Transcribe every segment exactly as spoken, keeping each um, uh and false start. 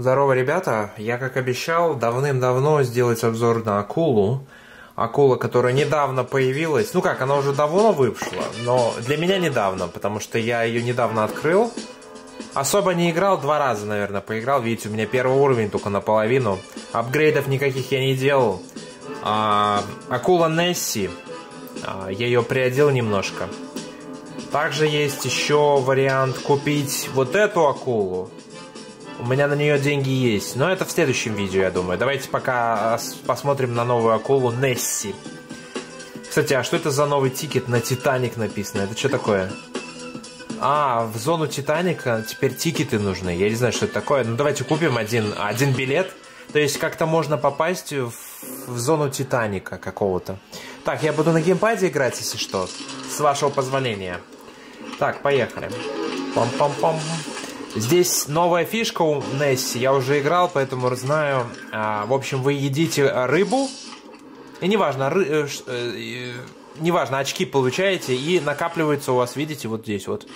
Здорово, ребята! Я, как обещал, давным-давно сделать обзор на акулу. Акула, которая недавно появилась. Ну как, она уже давно вышла, но для меня недавно, потому что я ее недавно открыл. Особо не играл, два раза, наверное, поиграл. Видите, у меня первый уровень только наполовину. Апгрейдов никаких я не делал. А, акула Несси. А, я ее приодел немножко. Также есть еще вариант купить вот эту акулу. У меня на нее деньги есть. Но это в следующем видео, я думаю. Давайте пока посмотрим на новую акулу Несси. Кстати, а что это за новый тикет на Титаник написано? Это что такое? А, в зону Титаника теперь тикеты нужны. Я не знаю, что это такое. Ну, давайте купим один, один билет. То есть как-то можно попасть в, в зону Титаника какого-то. Так, я буду на геймпаде играть, если что. С вашего позволения. Так, поехали. Пам-пам-пам. Здесь новая фишка у Несси. Я уже играл, поэтому знаю. А, в общем, вы едите рыбу. И неважно, ры... неважно, очки получаете и накапливаются у вас, видите, вот здесь вот.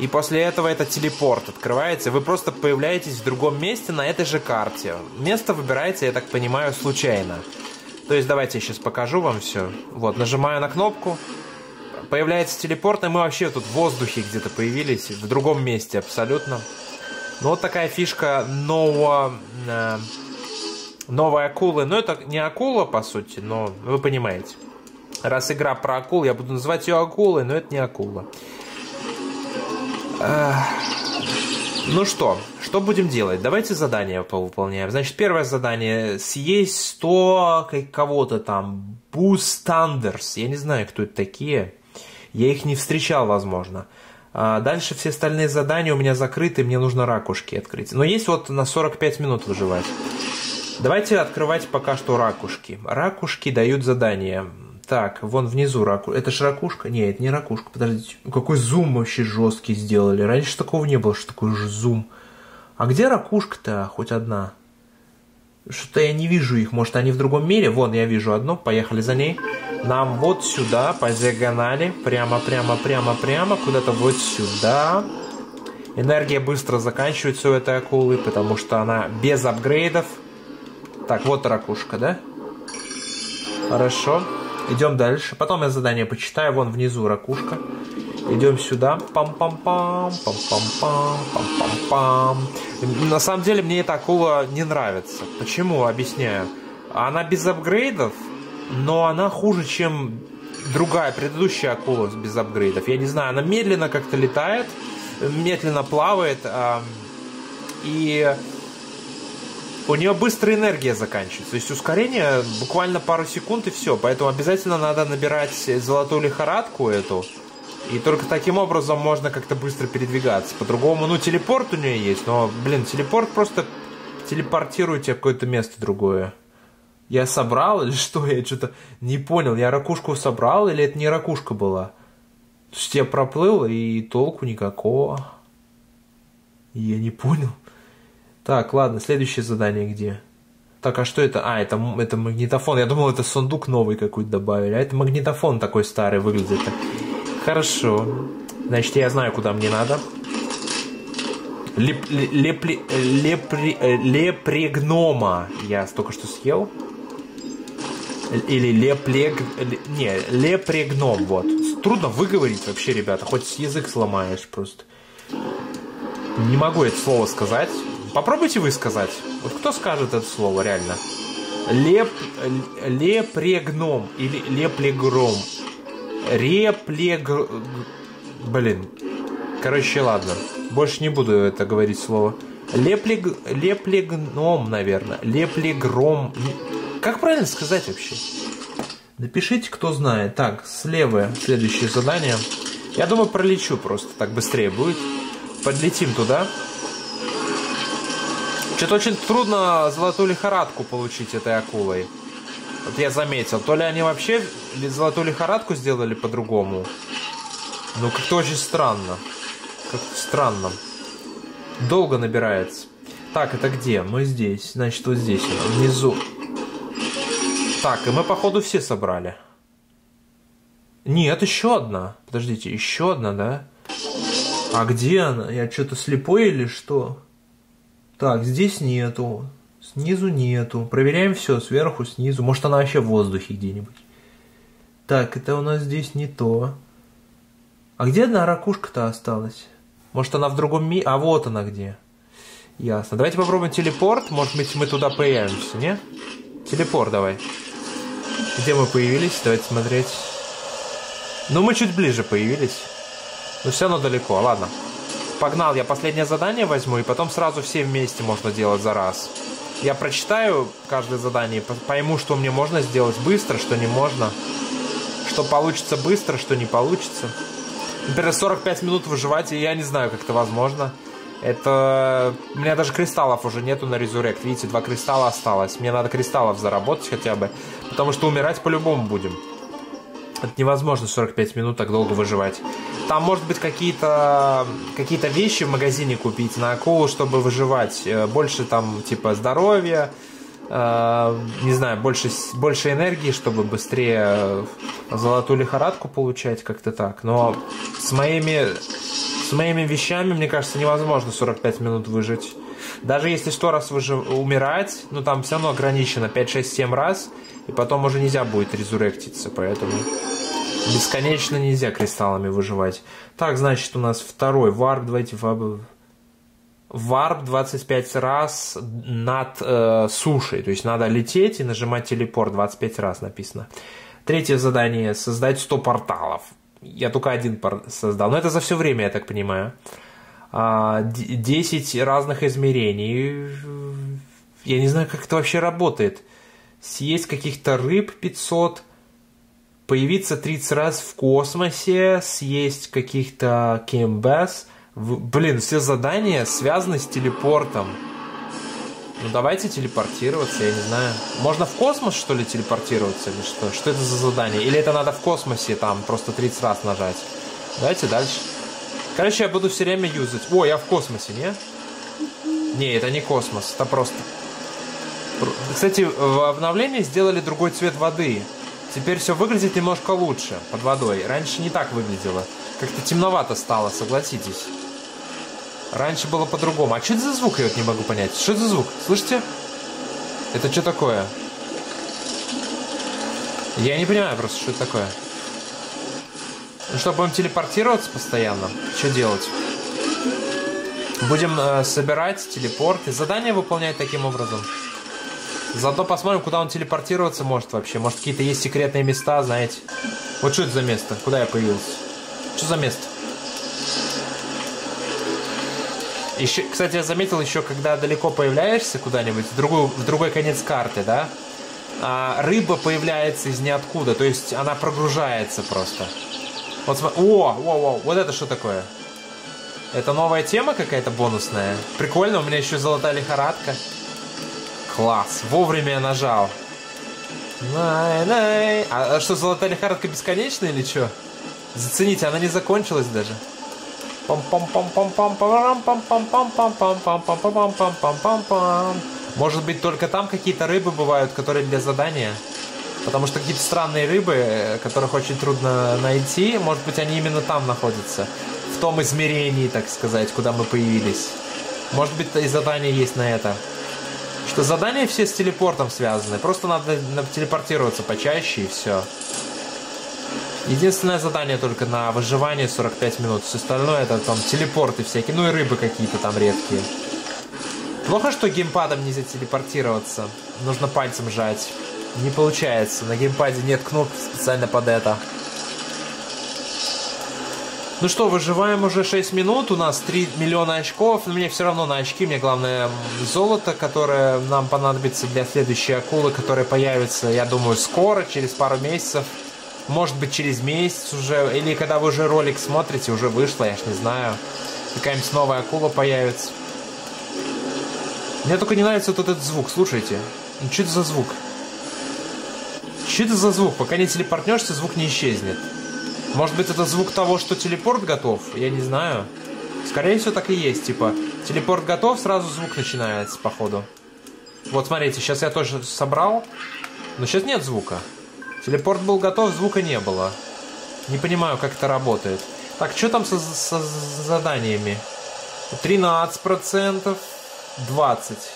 И после этого это телепорт открывается. Вы просто появляетесь в другом месте на этой же карте. Место выбираете, я так понимаю, случайно. То есть давайте я сейчас покажу вам все. Вот, нажимаю на кнопку. Появляется телепорт, и мы вообще тут в воздухе где-то появились. В другом месте абсолютно. Ну вот такая фишка нового... Э, новой акулы. Ну это не акула, по сути, но вы понимаете. Раз игра про акул, я буду называть ее акулой, но это не акула. Эх. Ну что, что будем делать? Давайте задания повыполняем. Значит, первое задание. Съесть сто кого-то там. Бустандерс. Я не знаю, кто это такие. Я их не встречал, возможно. А дальше все остальные задания у меня закрыты. Мне нужно ракушки открыть. Но есть вот на сорок пять минут выживать. Давайте открывать пока что ракушки. Ракушки дают задания. Так, вон внизу ракушка. Это же ракушка? Нет, это не ракушка. Подождите. Какой зум вообще жесткий сделали. Раньше такого не было, что такой же зум. А где ракушка-то хоть одна? Что-то я не вижу их. Может, они в другом мире? Вон, я вижу одну. Поехали за ней. Нам вот сюда, по диагонали. Прямо, прямо, прямо, прямо. Куда-то вот сюда. Энергия быстро заканчивается у этой акулы, потому что она без апгрейдов. Так, вот ракушка, да? Хорошо. Идем дальше. Потом я задание почитаю. Вон внизу ракушка. Идем сюда. Пам-пам-пам. Пам-пам-пам. Пам-пам-пам. На самом деле мне эта акула не нравится. Почему? Объясняю. Она без апгрейдов, но она хуже, чем другая предыдущая акула без апгрейдов. Я не знаю, она медленно как-то летает, медленно плавает. И... у нее быстрая энергия заканчивается. То есть ускорение буквально пару секунд и все. Поэтому обязательно надо набирать золотую лихорадку эту. И только таким образом можно как-то быстро передвигаться. По-другому, ну телепорт у нее есть. Но, блин, телепорт просто телепортирует тебя в какое-то место другое. Я собрал или что? Я что-то не понял. Я ракушку собрал или это не ракушка была? То есть я проплыл и толку никакого. Я не понял. Так, ладно, следующее задание где? Так, а что это? А, это, это магнитофон. Я думал, это сундук новый какой-то добавили. А это магнитофон такой старый выглядит. Хорошо. Значит, я знаю, куда мне надо. Леп, леп, леп, леп, леплегнома я только что съел. Или леплег... Не, леплегном, вот. Трудно выговорить вообще, ребята. Хоть язык сломаешь просто. Не могу это слово сказать. Попробуйте вы сказать. Вот кто скажет это слово, реально? Леп... Леплегном. Или леплегром. Реплегр... Блин. Короче, ладно. Больше не буду это говорить слово. Леплег... Леплегном, наверное. Леплегром. Как правильно сказать вообще? Напишите, кто знает. Так, слева следующее задание. Я думаю, пролечу просто. Так быстрее будет. Подлетим туда. Что-то очень трудно золотую лихорадку получить этой акулой. Вот я заметил. То ли они вообще золотую лихорадку сделали по-другому. Ну, как-то очень странно. Как-то странно. Долго набирается. Так, это где? Мы здесь. Значит, вот здесь, внизу. Так, и мы, походу, все собрали. Нет, еще одна. Подождите, еще одна, да? А где она? Я что-то слепой или что? Так, здесь нету. Снизу нету. Проверяем все, сверху, снизу. Может, она вообще в воздухе где-нибудь. Так, это у нас здесь не то. А где одна ракушка-то осталась? Может, она в другом мире? А вот она где. Ясно. Давайте попробуем телепорт. Может быть, мы туда появимся, не? Телепорт давай. Где мы появились? Давайте смотреть. Ну, мы чуть ближе появились. Но все равно далеко. Ладно. Погнал. Я последнее задание возьму, и потом сразу все вместе можно делать за раз. Я прочитаю каждое задание, пойму, что мне можно сделать быстро, что не можно. Что получится быстро, что не получится. Например, сорок пять минут выживать, и я не знаю, как это возможно. Это... У меня даже кристаллов уже нету на резурект. Видите, два кристалла осталось. Мне надо кристаллов заработать хотя бы. Потому что умирать по-любому будем. Это невозможно сорок пять минут так долго выживать. Там, может быть, какие-то какие-то вещи в магазине купить на акулу, чтобы выживать. Больше там, типа, здоровья, э, не знаю, больше, больше энергии, чтобы быстрее золотую лихорадку получать, как-то так. Но с моими, с моими вещами, мне кажется, невозможно сорок пять минут выжить. Даже если сто раз выжив... умирать, ну, там все равно ограничено пять, шесть, семь раз. И потом уже нельзя будет резуректиться, поэтому бесконечно нельзя кристаллами выживать. Так, значит, у нас второй варп, давайте варп, варп двадцать пять раз над э, сушей. То есть надо лететь и нажимать телепорт двадцать пять раз написано. Третье задание, создать сто порталов. Я только один пор создал, но это за все время, я так понимаю. десять разных измерений. Я не знаю, как это вообще работает. Съесть каких-то рыб пятьсот, появиться тридцать раз в космосе, съесть каких-то кембэс. Блин, все задания связаны с телепортом. Ну давайте телепортироваться, я не знаю. Можно в космос, что ли, телепортироваться или что? Что это за задание? Или это надо в космосе там просто тридцать раз нажать? Давайте дальше. Короче, я буду все время юзать. О, я в космосе, не? Не, это не космос, это просто... Кстати, в обновлении сделали другой цвет воды. Теперь все выглядит немножко лучше под водой. Раньше не так выглядело. Как-то темновато стало, согласитесь. Раньше было по-другому. А что это за звук, я вот не могу понять. Что это за звук? Слышите? Это что такое? Я не понимаю просто, что это такое. Ну что, будем телепортироваться постоянно? Что делать? Будем э, собирать телепорты. Задания выполнять таким образом. Заодно посмотрим, куда он телепортироваться может вообще. Может, какие-то есть секретные места, знаете. Вот что это за место? Куда я появился? Что за место? Еще, кстати, я заметил еще, когда далеко появляешься куда-нибудь, в, другую, в другой конец карты, да? А рыба появляется из ниоткуда, то есть она прогружается просто. Вот смотри. О, о, о, вот это что такое? Это новая тема какая-то бонусная? Прикольно, у меня еще золотая лихорадка. Класс, вовремя я нажал. Най-най. А, а что, золотая лихорадка бесконечная или что? Зацените, она не закончилась даже. Может быть, только там какие-то рыбы бывают, которые для задания. Потому что какие-то странные рыбы, которых очень трудно найти, может быть, они именно там находятся. В том измерении, так сказать, куда мы появились. Может быть, и задание есть на это. Что задания все с телепортом связаны. Просто надо телепортироваться почаще и все. Единственное задание только на выживание сорок пять минут. Все остальное это там телепорты всякие. Ну и рыбы какие-то там редкие. Плохо, что геймпадом нельзя телепортироваться. Нужно пальцем жать. Не получается. На геймпаде нет кнопки специально под это. Ну что, выживаем уже шесть минут, у нас три миллиона очков, но мне все равно на очки, мне главное золото, которое нам понадобится для следующей акулы, которая появится, я думаю, скоро, через пару месяцев, может быть, через месяц уже, или когда вы уже ролик смотрите, уже вышло, я ж не знаю, какая-нибудь новая акула появится. Мне только не нравится вот этот звук, слушайте, ну что это за звук? Что это за звук? Пока не телепортнешься, звук не исчезнет. Может быть, это звук того, что телепорт готов? Я не знаю. Скорее всего, так и есть. Типа, телепорт готов, сразу звук начинается, походу. Вот, смотрите, сейчас я тоже собрал. Но сейчас нет звука. Телепорт был готов, звука не было. Не понимаю, как это работает. Так, что там со, со, со заданиями? тринадцать процентов. двадцать.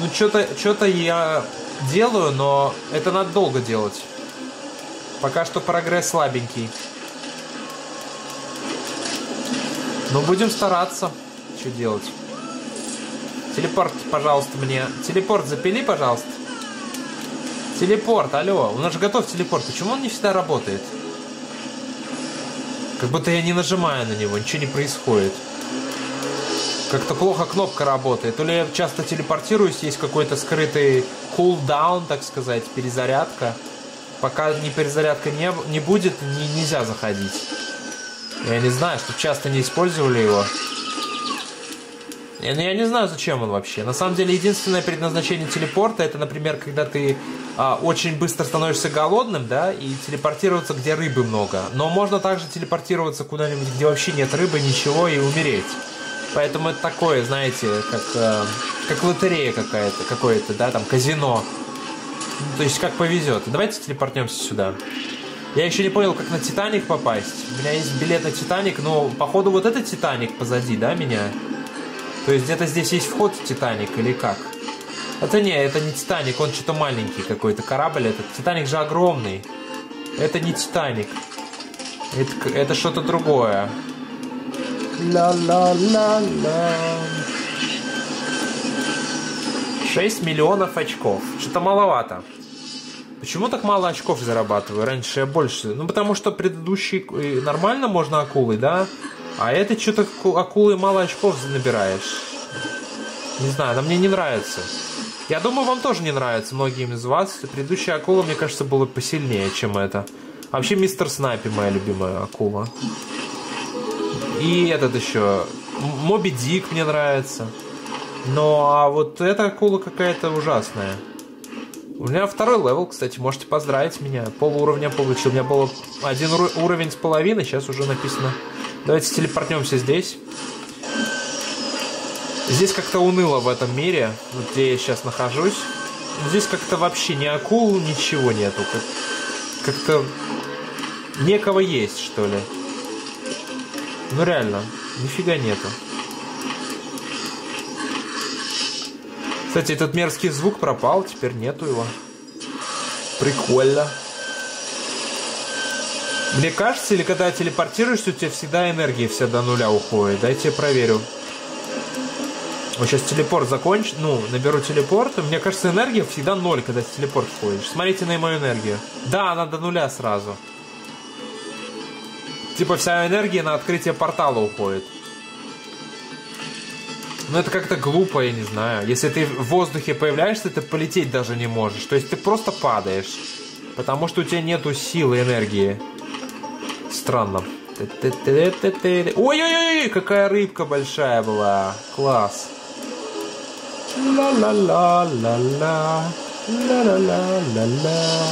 Ну, что-то что-то я делаю, но это надо долго делать. Пока что прогресс слабенький. Но будем стараться. Что делать? Телепорт, пожалуйста, мне. Телепорт запили, пожалуйста. Телепорт, алло. У нас же готов телепорт. Почему он не всегда работает? Как будто я не нажимаю на него, ничего не происходит. Как-то плохо кнопка работает. То ли я часто телепортируюсь, есть какой-то скрытый кулдаун, так сказать, перезарядка. Пока не перезарядка не, не будет, не, нельзя заходить. Я не знаю, что часто не использовали его. Я, я не знаю, зачем он вообще. На самом деле, единственное предназначение телепорта, это, например, когда ты а, очень быстро становишься голодным, да, и телепортироваться, где рыбы много. Но можно также телепортироваться куда-нибудь, где вообще нет рыбы, ничего, и умереть. Поэтому это такое, знаете, как, а, как лотерея какая-то, какое-то, да, там, казино. Ну, то есть, как повезет. Давайте телепортнемся сюда. Я еще не понял, как на Титаник попасть. У меня есть билет на Титаник, но, походу, вот этот Титаник позади, да, меня? То есть, где-то здесь есть вход в Титаник или как? Это не, это не Титаник, он что-то маленький какой-то корабль этот. Титаник же огромный. Это не Титаник. Это, это что-то другое. Ла-ла-ла-ла. шесть миллионов очков. Что-то маловато. Почему так мало очков зарабатываю? Раньше я больше... Ну, потому что предыдущий нормально можно акулы, да? А это что-то акулы мало очков набираешь. Не знаю, она мне не нравится. Я думаю, вам тоже не нравится, многим из вас. Предыдущая акула, мне кажется, была посильнее, чем это. Вообще, мистер Снайпи моя любимая акула. И этот еще... Моби Дик мне нравится. Но а вот эта акула какая-то ужасная. У меня второй левел, кстати, можете поздравить меня. Пол уровня получил. У меня был один уровень с половиной, сейчас уже написано. Давайте телепортнемся здесь. Здесь как-то уныло в этом мире, где я сейчас нахожусь. Здесь как-то вообще ни акул, ничего нету. Как-то некого есть, что ли. Ну реально, нифига нету. Кстати, этот мерзкий звук пропал, теперь нету его. Прикольно. Мне кажется, или когда телепортируешься, у тебя всегда энергия вся до нуля уходит. Дайте я проверю. Вот сейчас телепорт закончу. Ну, наберу телепорт. Мне кажется, энергия всегда ноль, когда в телепорт входишь. Смотрите на мою энергию. Да, она до нуля сразу. Типа вся энергия на открытие портала уходит. Ну это как-то глупо, я не знаю. Если ты в воздухе появляешься, ты полететь даже не можешь. То есть ты просто падаешь. Потому что у тебя нету силы, энергии. Странно. Ой-ой-ой, какая рыбка большая была. Класс. Ла-ла-ла-ла-ла. Ла-ла-ла-ла-ла.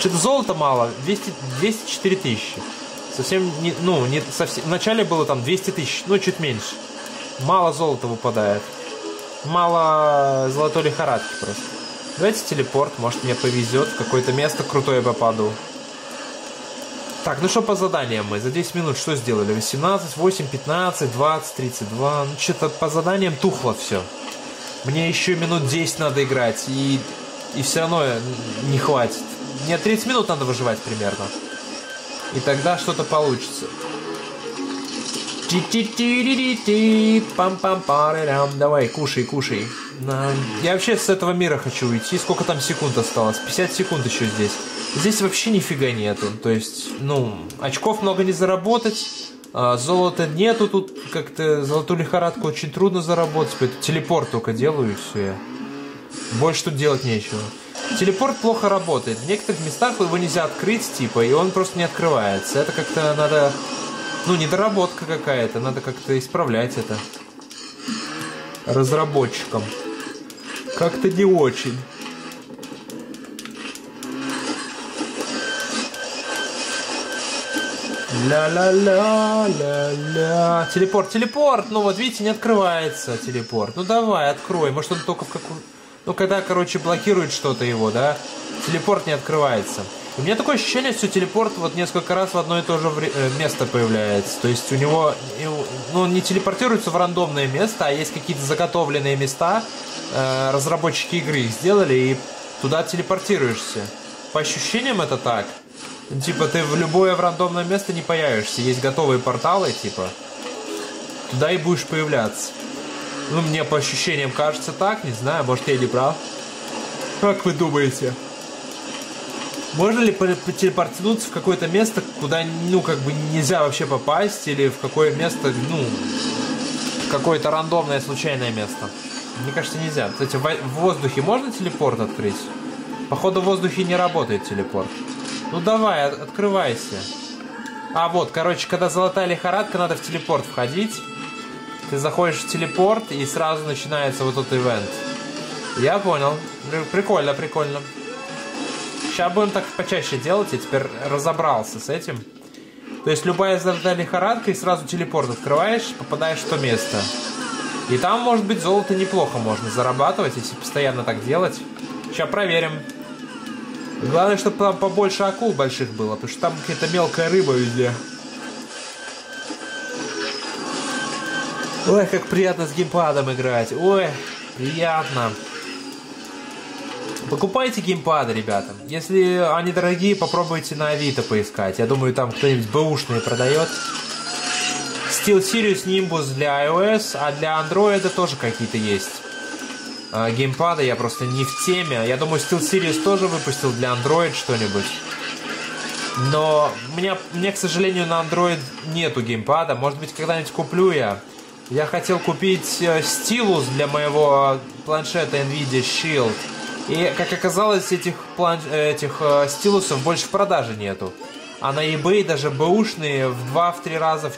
Что-то золота мало. двести, двести четыре тысячи. Совсем не... Ну, не совсем... Вначале было там двести тысяч, ну чуть меньше. Мало золота выпадает. Мало золотой лихорадки просто. Давайте телепорт, может мне повезет. В какое-то место крутое попаду. Так, ну что по заданиям мы? За десять минут что сделали? восемнадцать, восемь, пятнадцать, двадцать, тридцать два. Ну что-то по заданиям тухло все. Мне еще минут десять надо играть. И, и все равно не хватит. Мне тридцать минут надо выживать примерно. И тогда что-то получится. Пам-пам-парам. Давай, кушай, кушай. Я вообще с этого мира хочу уйти. Сколько там секунд осталось? пятьдесят секунд еще здесь. Здесь вообще нифига нету. То есть, ну, очков много не заработать. Золота нету. Тут как-то золотую лихорадку очень трудно заработать. Поэтому телепорт только делаю и все я. Больше тут делать нечего. Телепорт плохо работает. В некоторых местах его нельзя открыть, типа, и он просто не открывается. Это как-то надо... Ну, недоработка какая-то, надо как-то исправлять это разработчикам. Как-то не очень. Ля-ля-ля-ля-ля. Телепорт, телепорт! Ну вот, видите, не открывается телепорт. Ну давай, открой. Может он только в какую... Ну, когда, короче, блокирует что-то его, да? Телепорт не открывается. У меня такое ощущение, что телепорт вот несколько раз в одно и то же место появляется. То есть у него, ну, он не телепортируется в рандомное место, а есть какие-то заготовленные места, разработчики игры их сделали, и туда телепортируешься. По ощущениям это так. Типа ты в любое в рандомное место не появишься. Есть готовые порталы, типа. Туда и будешь появляться. Ну, мне по ощущениям кажется так, не знаю, может я не прав. Как вы думаете? Можно ли телепортнуться в какое-то место, куда, ну, как бы нельзя вообще попасть, или в какое место, ну, какое-то рандомное, случайное место? Мне кажется, нельзя. Кстати, в воздухе можно телепорт открыть? Походу, в воздухе не работает телепорт. Ну, давай, открывайся. А, вот, короче, когда золотая лихорадка, надо в телепорт входить. Ты заходишь в телепорт, и сразу начинается вот этот ивент. Я понял. Прикольно, прикольно. Сейчас будем так почаще делать, я теперь разобрался с этим. То есть любая золотая лихорадка, и сразу телепорт открываешь, попадаешь в то место. И там, может быть, золото неплохо можно зарабатывать, если постоянно так делать. Сейчас проверим. Главное, чтобы там побольше акул больших было, потому что там какая-то мелкая рыба везде. Ой, как приятно с геймпадом играть. Ой, приятно. Покупайте геймпады, ребята. Если они дорогие, попробуйте на Авито поискать. Я думаю, там кто-нибудь бэушные продает. SteelSeries Nimbus для iOS, а для Android тоже какие-то есть. А, геймпады я просто не в теме. Я думаю, SteelSeries тоже выпустил для Android что-нибудь. Но у меня, мне, к сожалению, на Android нету геймпада. Может быть, когда-нибудь куплю я. Я хотел купить стилус для моего планшета NVIDIA Shield. И, как оказалось, этих, план... этих э, стилусов больше в продаже нету. А на eBay даже бэушные в два-три раза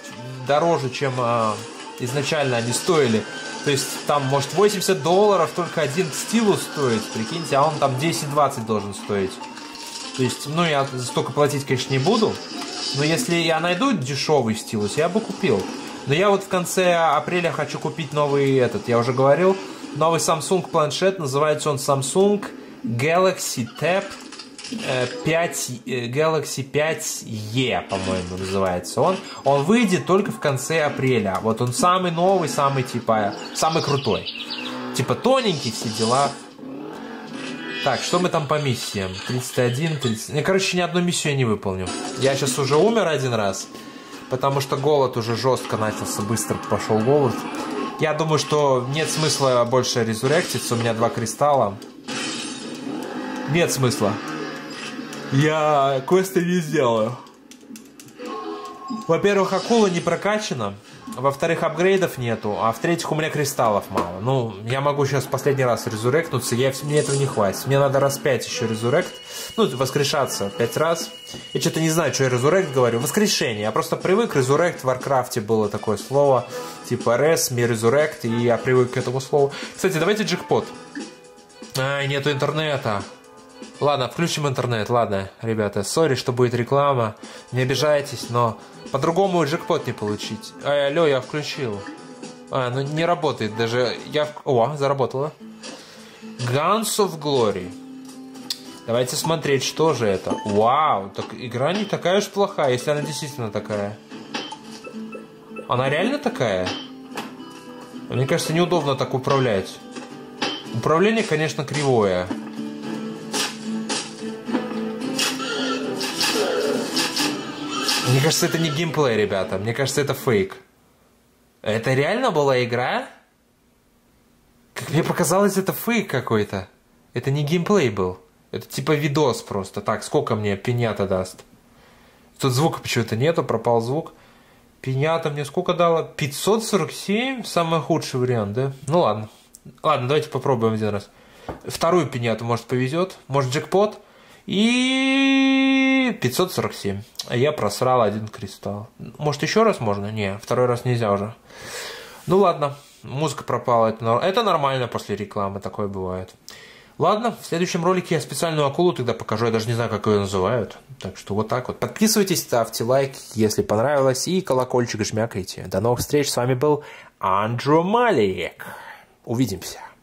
дороже, чем э, изначально они стоили. То есть там, может, восемьдесят долларов только один стилус стоит, прикиньте, а он там десять-двадцать должен стоить. То есть, ну, я столько платить, конечно, не буду. Но если я найду дешевый стилус, я бы купил. Но я вот в конце апреля хочу купить новый этот, я уже говорил. Новый Samsung планшет, называется он Samsung Galaxy Tab пять, Galaxy пять и, по-моему, называется он. Он выйдет только в конце апреля. Вот он самый новый, самый типа, самый крутой. Типа тоненький, все дела. Так, что мы там по миссиям? тридцать один, тридцать... Я, короче, ни одну миссию я не выполню. Я сейчас уже умер один раз, потому что голод уже жестко начался, быстро пошел голод. Я думаю, что нет смысла больше резуректиться. У меня два кристалла. Нет смысла. Я квесты не сделаю. Во-первых, акула не прокачана. Во-вторых, апгрейдов нету. А в-третьих, у меня кристаллов мало. Ну, я могу сейчас последний раз резуректнуться. Я, мне этого не хватит. Мне надо раз пять еще резурект. Ну, воскрешаться пять раз. Я что-то не знаю, что я резурект говорю. Воскрешение. Я просто привык. Резурект в Варкрафте было такое слово. Типа рес, ми резурект. И я привык к этому слову. Кстати, давайте джекпот. Ай, нету интернета. Ладно, включим интернет. Ладно, ребята, сори, что будет реклама. Не обижайтесь, но... По-другому джекпот не получить. Ай, алло, я включил. А, ну не работает даже. Я... О, заработала. Guns of Glory. Давайте смотреть, что же это. Вау, так игра не такая уж плохая, если она действительно такая. Она реально такая? Мне кажется, неудобно так управлять. Управление, конечно, кривое. Мне кажется, это не геймплей, ребята. Мне кажется, это фейк. Это реально была игра? Как мне показалось, это фейк какой-то. Это не геймплей был. Это типа видос просто. Так, сколько мне пинята даст? Тут звука почему-то нету, пропал звук. Пинята мне сколько дала? пятьсот сорок семь? Самый худший вариант, да? Ну ладно. Ладно, давайте попробуем один раз. Вторую пиняту, может, повезет. Может, джекпот. И пятьсот сорок семь. Я просрал один кристалл. Может, еще раз можно? Не, второй раз нельзя уже. Ну ладно, музыка пропала. Это нормально, после рекламы такое бывает. Ладно, в следующем ролике я специальную акулу тогда покажу. Я даже не знаю, как ее называют. Так что вот так вот. Подписывайтесь, ставьте лайк, если понравилось. И колокольчик жмякайте. До новых встреч. С вами был Andromalic. Увидимся.